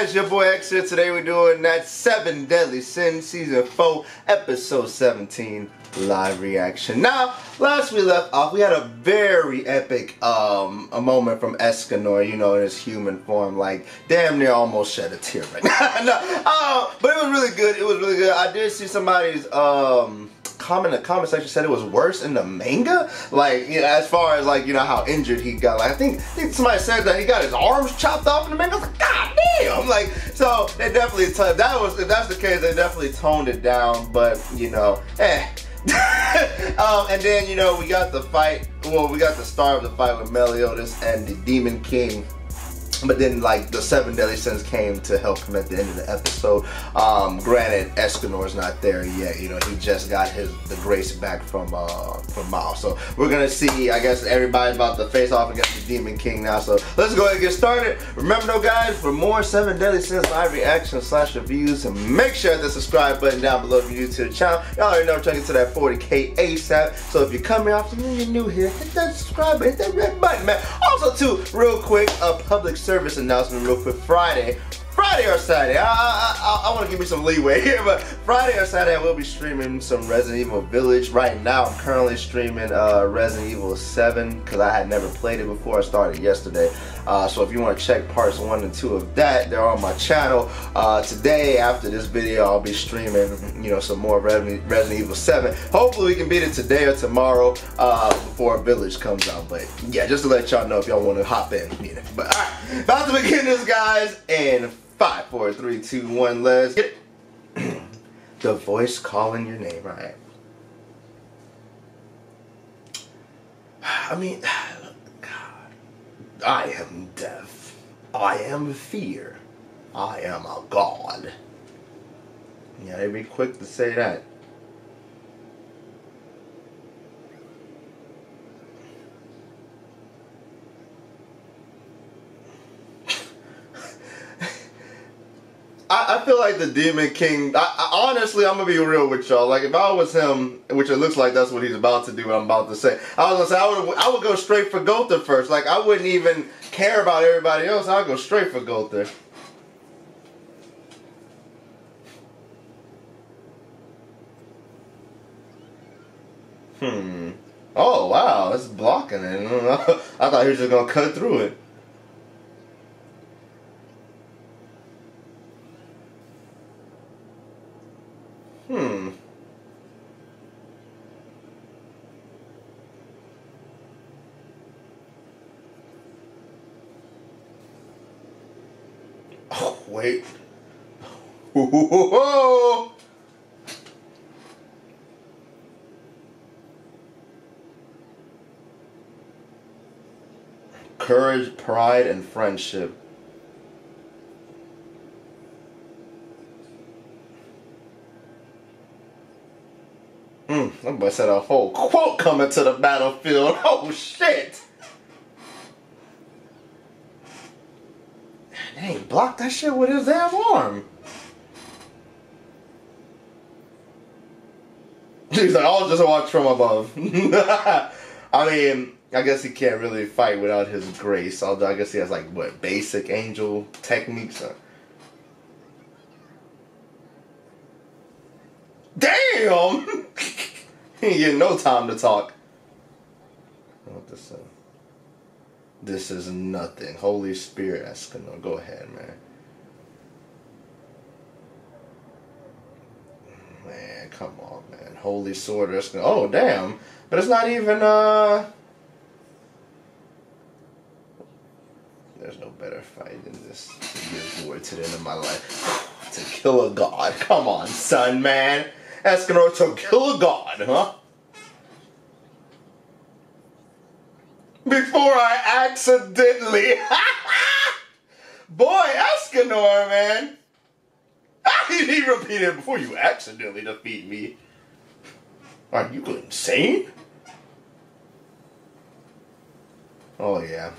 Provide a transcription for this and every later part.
guys, your boy X here. Today we're doing that 7 Deadly Sins Season 4 Episode 17 live reaction. Now, last we left off, we had a very epic a moment from Escanor, you know, in his human form. Like, damn near almost shed a tear right now. But it was really good. It was really good. I did see somebody's comment in the comment section said it was worse in the manga. Like, you know, as far as like, you know, how injured he got. Like, I think somebody said that he got his arms chopped off in the manga. I was like, God damn! Like, so they definitely if that's the case, they definitely toned it down. but you know, and then, you know, we got the fight. Well, we got the start of the fight with Meliodas and the Demon King. But then, like, the 7 Deadly Sins came to help him at the end of the episode. Granted, Escanor's not there yet. You know, he just got the grace back from Mael. So we're gonna see, I guess, everybody about to face off against the Demon King now. So let's go ahead and get started. Remember though, guys, for more 7 Deadly Sins live reactions / reviews, make sure the subscribe button down below if you're new to the channel. Y'all already know I'm trying to get to that 40K ASAP. So if you're coming off, you're new here, hit that subscribe button, hit that red button, man. Also, too, real quick, a public service announcement real quick. Friday or Saturday, I want to give you some leeway here, but Friday or Saturday I will be streaming some Resident Evil Village. Right now I'm currently streaming Resident Evil 7 because I had never played it before. I started yesterday, so if you want to check parts 1 and 2 of that, they're on my channel. Today after this video I'll be streaming, you know, some more Resident Evil 7. Hopefully we can beat it today or tomorrow before Village comes out, but yeah, just to let y'all know if y'all want to hop in. But alright, about to begin this, guys, and 5, 4, 3, 2, 1, let's get it. The voice calling your name, right? I mean, God, I am death. I am fear. I am a god. Yeah, they'd be quick to say that. I feel like the Demon King, I honestly, I'm going to be real with y'all. Like, if I was him, which it looks like that's what he's about to do, what I'm about to say. I was going to say, I would go straight for Gowther first. Like, I wouldn't even care about everybody else. I'd go straight for Gowther. Oh, wow. It's blocking it. I thought he was just going to cut through it. Oh, wait. Whoa. Courage, pride, and friendship. Somebody said a whole quote coming to the battlefield. Oh shit! Dang, blocked that shit with his damn arm. He's like, I'll just watch from above. I mean, I guess he can't really fight without his grace. Although I guess he has like what basic angel techniques. Damn. He ain't getting no time to talk. What this is? This is nothing. Holy Spirit, Escanor, go ahead, man. Man, come on, man. Holy Sword, Escanor. Oh, damn. But it's not even, There's no better fight than this to give glory to the end of my life. To kill a god. Come on, son, man. Escanor to kill a god, huh? Before I accidentally. Boy, Escanor, man. He repeated, before you accidentally defeat me. Are you insane? Oh, yeah.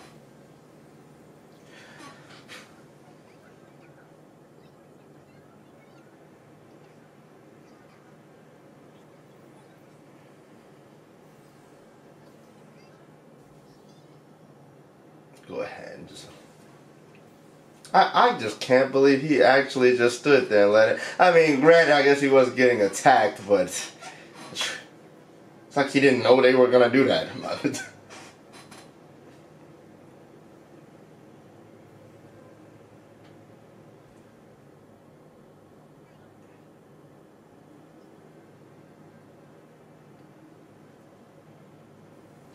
I just can't believe he actually just stood there and let it. I mean, granted, I guess he wasn't getting attacked, but it's like he didn't know they were gonna do that.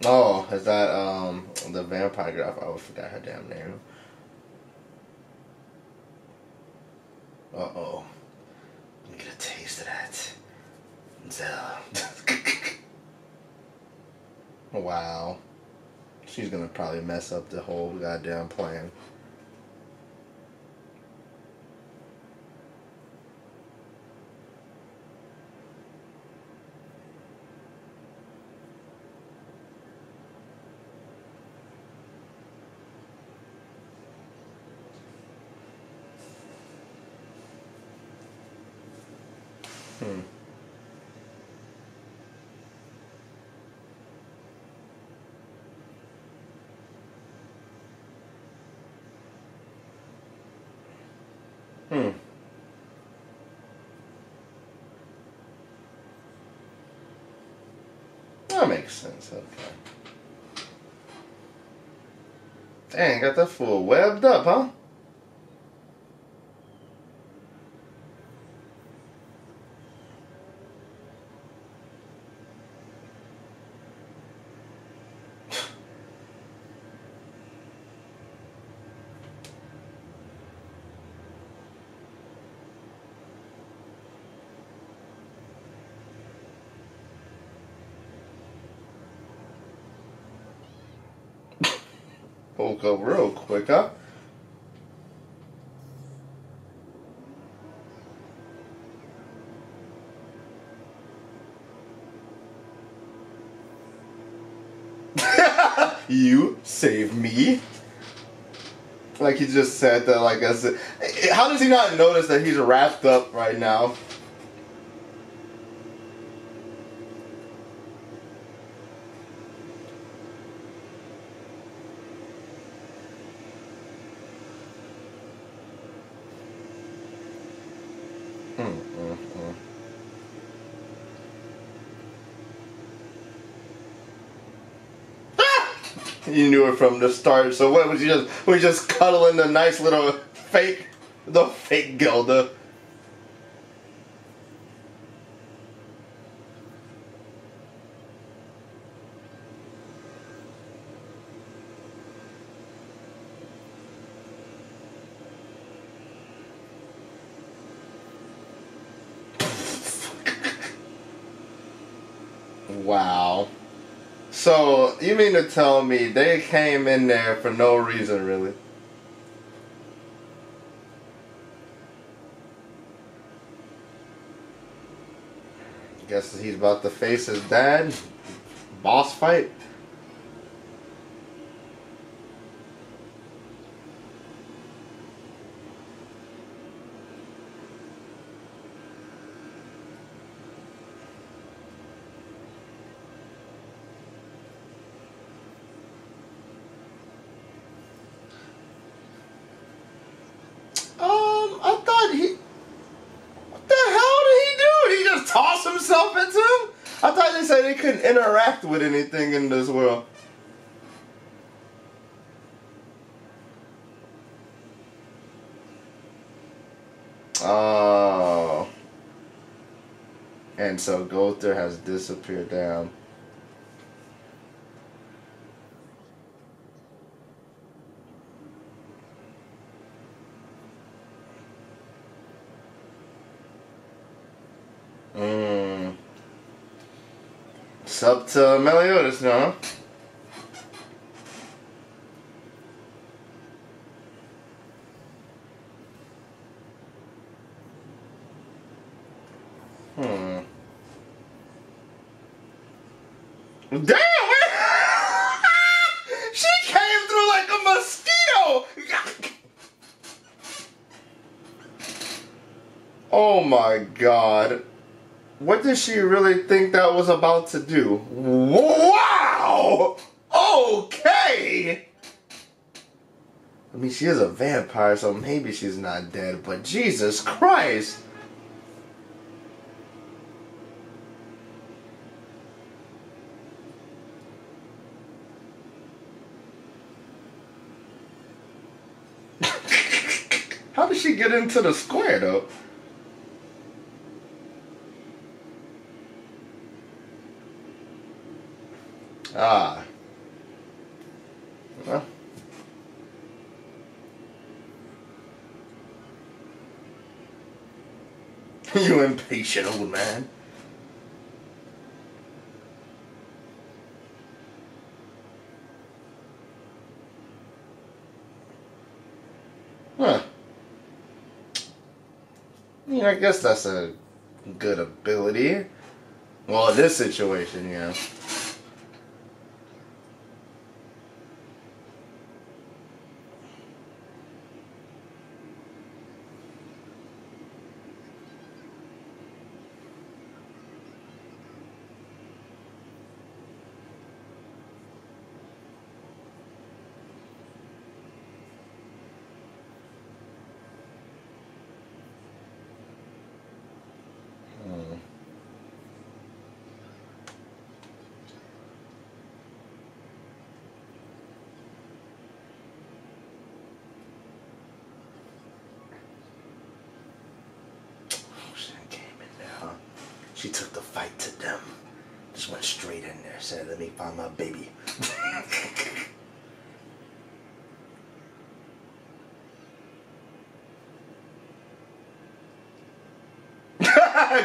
Oh, is that the vampire girl? I always forgot her damn name. Uh-oh. Let me get a taste of that. Zella. Wow. She's gonna probably mess up the whole goddamn plan. Hmm. Hmm. That makes sense, okay. Dang, got that fool webbed up, huh? Woke up real quick, huh? You saved me. Like he just said that, like I said. How does he not notice that he's wrapped up right now? You knew it from the start, so what was you just cuddling the nice little fake Gelda. Wow. So, you mean to tell me they came in there for no reason, really? Guess he's about to face his dad? Boss fight? I thought they said they couldn't interact with anything in this world. Oh. And so Gowther has disappeared down. It's up to Meliodas now. Hmm. Damn! She came through like a mosquito! Oh my god. What did she really think that was about to do? Wow! Okay! mean, she is a vampire, so maybe she's not dead, but Jesus Christ! How did she get into the square, though? Ah. Well. You impatient old man. Huh. I mean, I guess that's a good ability. Well, in this situation, yeah. She took the fight to them. Just went straight in there, said, let me find my baby.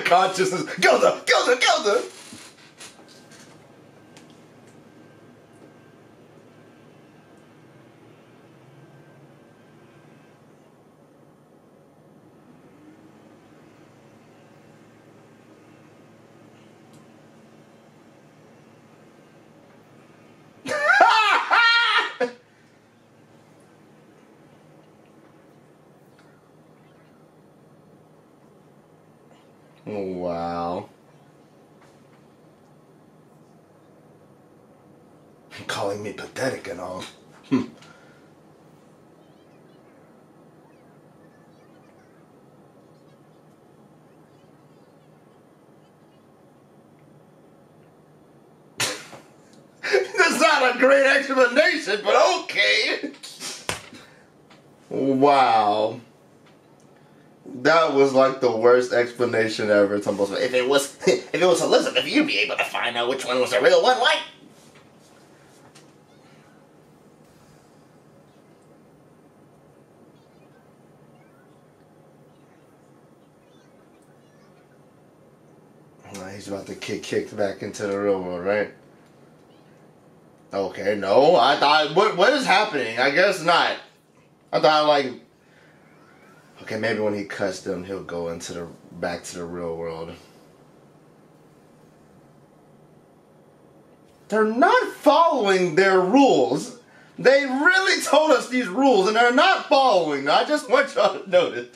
Consciousness. Gelda! Gelda! Gelda! Wow. Calling me pathetic and all. That's not a great explanation, but okay. Wow. That was like the worst explanation ever. It's almost like, if it was Elizabeth, you'd be able to find out which one was the real one, right? Well, he's about to get kicked back into the real world, right? Okay, no, I thought, what is happening? I guess not. I thought like. Okay, maybe when he cuts them, he'll go into the back to the real world. They're not following their rules. They really told us these rules, and they're not following them. I just want y'all to notice.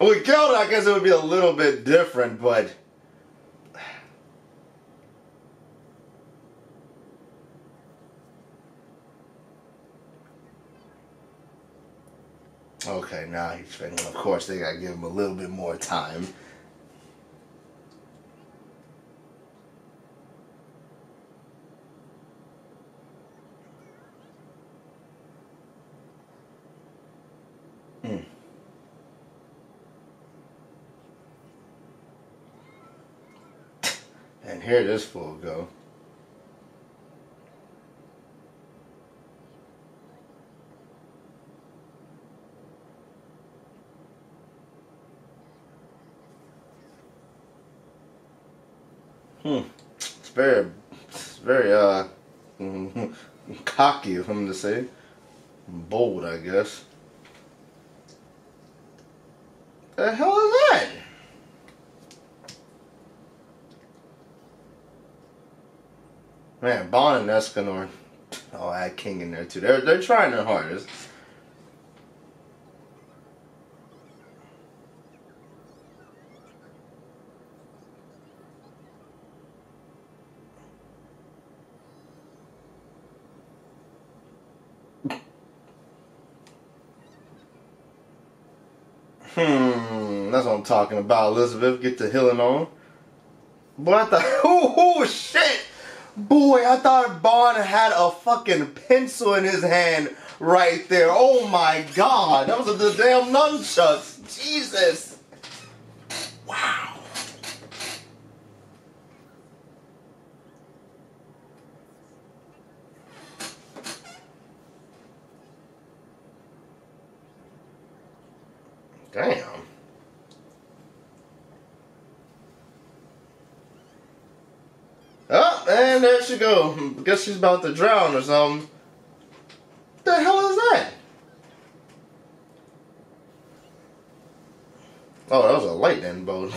With Gelda, I guess it would be a little bit different, but okay, now he's spending. Of course, they gotta give him a little bit more time. And here this fool go. It's very cocky of him to say. Bold, I guess. The hell is that? Man, Bond and Escanor. Oh, I had King in there too. They're trying their hardest. That's what I'm talking about, Elizabeth. Get the healing on. Boy, I thought, oh shit! Boy, I thought Bond had a fucking pencil in his hand right there. Oh my god, that was the damn nunchucks. Jesus. Wow. Damn. Oh, and there she go. Guess she's about to drown or something. What the hell is that? Oh, that was a lightning bolt.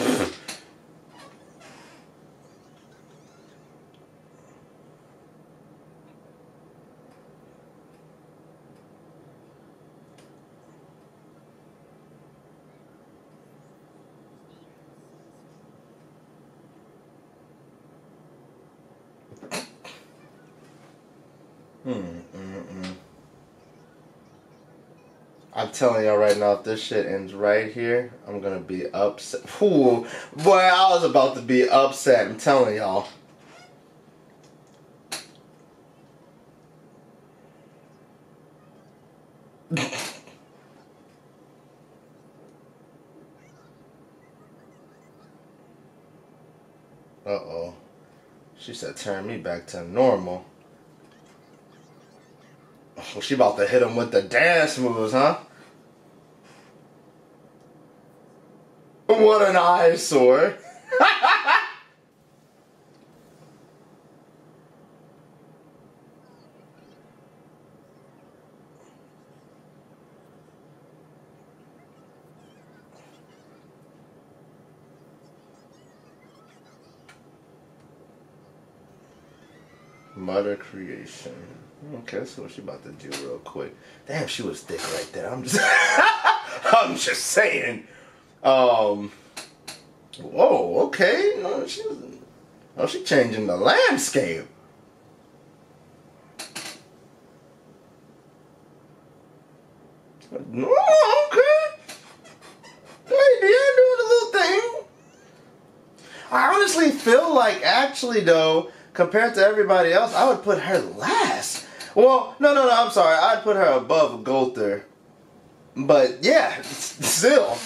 I'm telling y'all right now, if this shit ends right here, I'm gonna be upset. Ooh, boy, I was about to be upset, I'm telling y'all. Uh-oh. She said, turn me back to normal. Well, she about to hit him with the dance moves, huh? What an eyesore. Mother creation. Okay, let's see what she about to do real quick. Damn, she was thick right there. I'm just saying. Whoa, okay. No, she's changing the landscape. No, okay. Lady, I doing a little thing. I honestly feel like, actually though, compared to everybody else, I would put her last. Well, no, I'm sorry. I'd put her above Gowther. But yeah, still.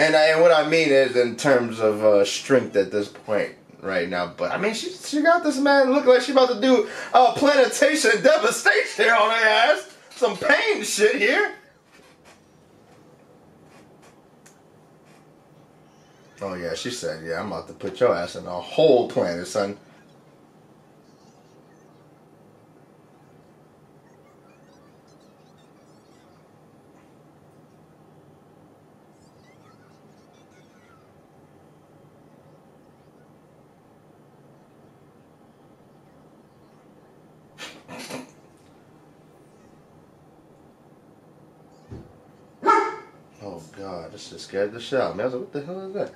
And what I mean is in terms of strength at this point right now. But I mean, she got this man looking like she about to do plantation and devastation on her ass. Some pain shit here. Oh yeah, she said, yeah, I'm about to put your ass in a whole planet, son. Oh god, this just scared the shit out of me. I was like, what the hell is that?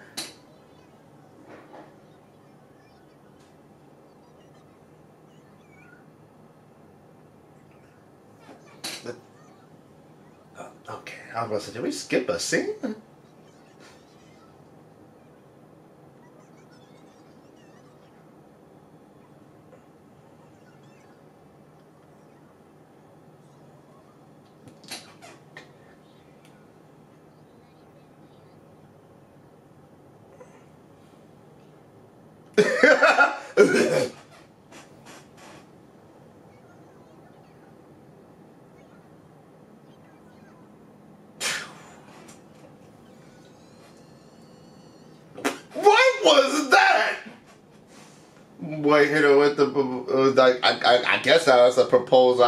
Okay, I was gonna say, did we skip a scene? Boy hit her with the, like, I guess that was a proposal.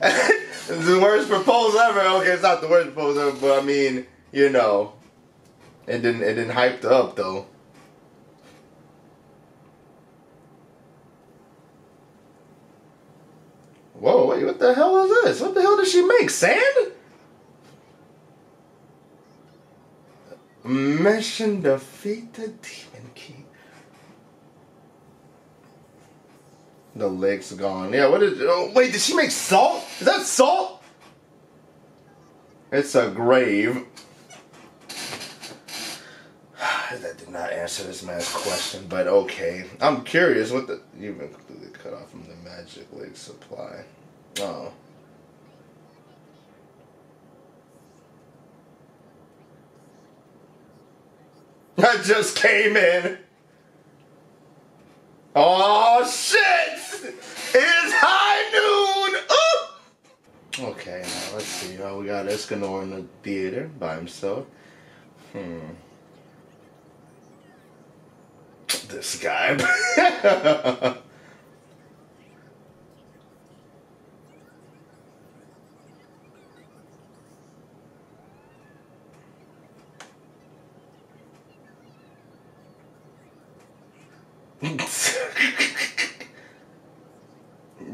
The worst proposal ever. Okay, it's not the worst proposal ever, but I mean, you know, it didn't hyped up though. Whoa, wait, what the hell is this? What the hell did she make? Sand? Mission defeated Demon King. The leg's gone. Yeah, what is... Oh, wait, did she make salt? Is that salt? It's a grave. That did not answer this man's question, but okay. I'm curious what the... You've been completely cut off from the magic lake supply. Oh. I just came in. Oh shit! It's high noon! Ooh! Okay, now let's see. Oh, we got Escanor in the theater by himself. This guy.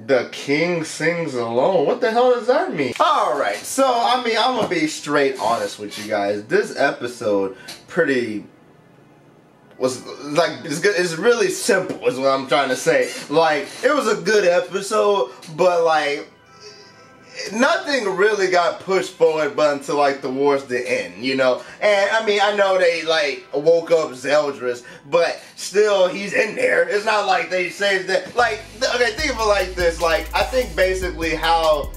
The king sings alone. What the hell does that mean? Alright, so I mean, I'm gonna be straight honest with you guys. This episode was like, it's really simple is what I'm trying to say. Like, it was a good episode, but like, nothing really got pushed forward but until like towards the end, you know? And I mean, I know they like woke up Zeldris, but still he's in there. It's not like they saved that. Like, okay, think of it like this. Like, I think basically how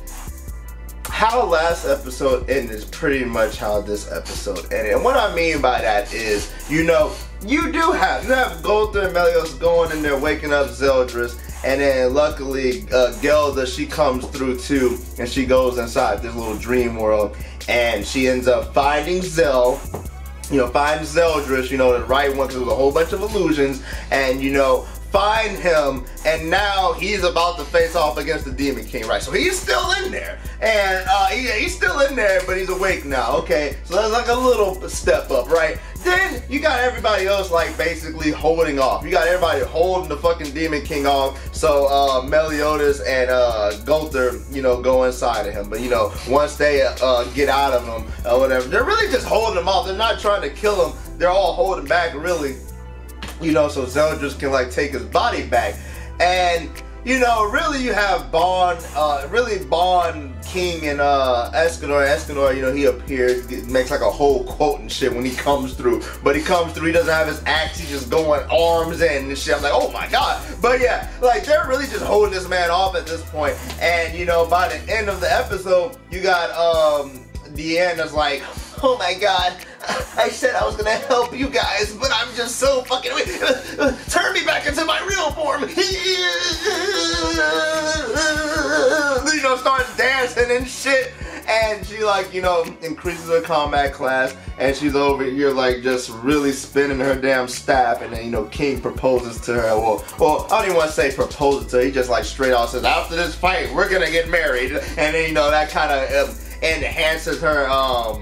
last episode ended is pretty much how this episode ended. And what I mean by that is, you know, you have Gowther and Meliodas going in there waking up Zeldris, and then luckily Gelda, she comes through too, and she goes inside this little dream world, and she ends up finding finds Zeldris, you know, the right one, because there's a whole bunch of illusions, and you know, find him, and now he's about to face off against the Demon King, right? So he's still in there, and he's still in there, but he's awake now, okay? So that's like a little step up, right? Then you got everybody else like basically holding off. You got everybody holding the fucking Demon King off. So Meliodas and Gowther, you know, go inside of him. But you know, once they get out of him or whatever, they're really just holding him off. They're not trying to kill him. They're all holding back, really. You know, so Zeldris can like take his body back. And you know, really you have King and Escanor. Escanor, you know, he appears, makes like a whole quote and shit when he comes through. But he comes through, he doesn't have his axe, he's just going arms in and shit. I'm like, oh my god. But yeah, like they're really just holding this man off at this point. And you know, by the end of the episode, you got Deanna's like, oh my god, I said I was gonna help you guys, but I'm just so fucking weak. Turn me back into my real form. You know, starts dancing and shit. And she like, you know, increases her combat class, and she's over here like just really spinning her damn staff. And then, you know, King proposes to her. Well, I don't even want to say proposes to her. He just like straight out says, after this fight, we're gonna get married. And then, you know, that kind of enhances her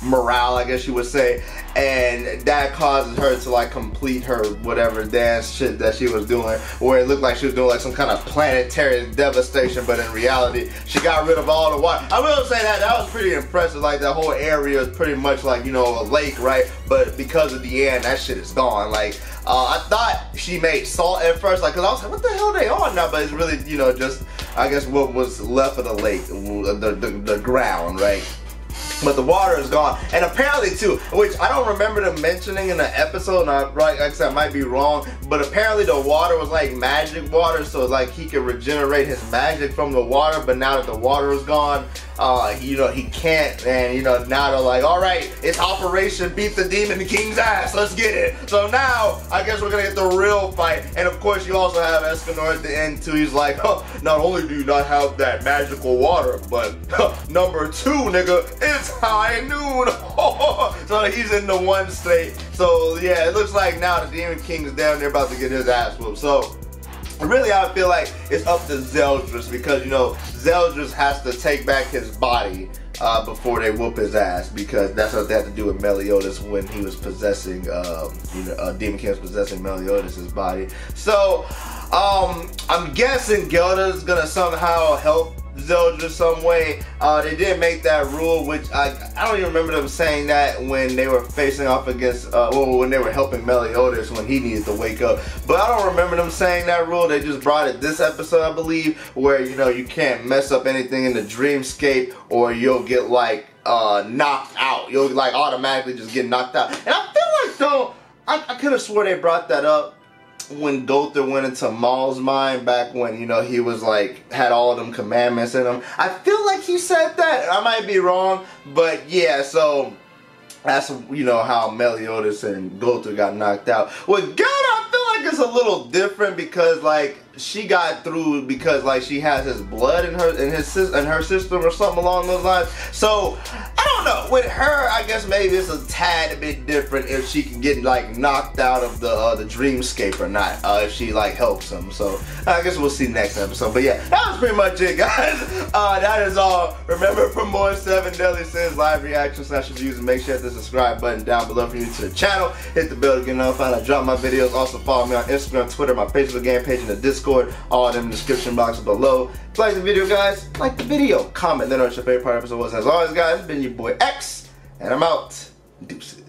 morale, I guess you would say, and that causes her to like complete her whatever dance shit that she was doing, where it looked like she was doing like some kind of planetary devastation, but in reality she got rid of all the water. I will say that was pretty impressive. Like that whole area is pretty much like, you know, a lake, right? But because of the end, that shit is gone. Like I thought she made salt at first, like, cause I was like, what the hell they on now? But it's really, you know, just I guess what was left of the lake, the ground, right? But the water is gone, and apparently too, which I don't remember them mentioning in the episode, and I might be wrong, but apparently the water was like magic water, so like he could regenerate his magic from the water. But now that the water is gone, you know, he can't. And you know, now they're like, all right, it's Operation Beat the Demon King's Ass, let's get it. So now I guess we're gonna get the real fight. And of course you also have Escanor at the end too. He's like, huh, not only do you not have that magical water, but huh, #2 nigga, it's high noon. So he's in the one state. So yeah, it looks like now the Demon King's down there about to get his ass whooped. So really, I feel like it's up to Zeldris, because, you know, Zeldris has to take back his body before they whoop his ass, because that's what they had to do with Meliodas when he was possessing, you know, Demon King was possessing Meliodas' body. So, I'm guessing Gelda's gonna somehow help Zeldris some way. They did make that rule, which I don't even remember them saying that when they were facing off against, well, when they were helping Meliodas when he needed to wake up. But I don't remember them saying that rule. They just brought it this episode, I believe, where, you know, you can't mess up anything in the dreamscape or you'll get, like, knocked out. You'll, like, automatically just get knocked out. And I feel like, though, I could have swore they brought that up when Gowther went into Mael's mind back when, you know, he was like, had all of them commandments in him. I feel like he said that. I might be wrong, but yeah, so that's, you know, how Meliodas and Gowther got knocked out. With Gelda, I feel like it's a little different because, like, she got through because, like, she has his blood in her system or something along those lines. So I don't know. With her, I guess maybe it's a tad bit different if she can get, like, knocked out of the dreamscape or not. If she, like, helps him. So I guess we'll see next episode. But yeah, that was pretty much it, guys. That is all. Remember, for more 7 Deadly Sins live reaction sessions, make sure you hit the subscribe button down below for you to the channel. Hit the bell to get notified. I drop my videos. Also follow me on Instagram, Twitter, my Facebook game page, and the Discord. All of them in the description box below. If you like the video, guys, like the video, comment, let us know what your favorite part of the episode was. As always, guys, it's been your boy X, and I'm out. Deuces.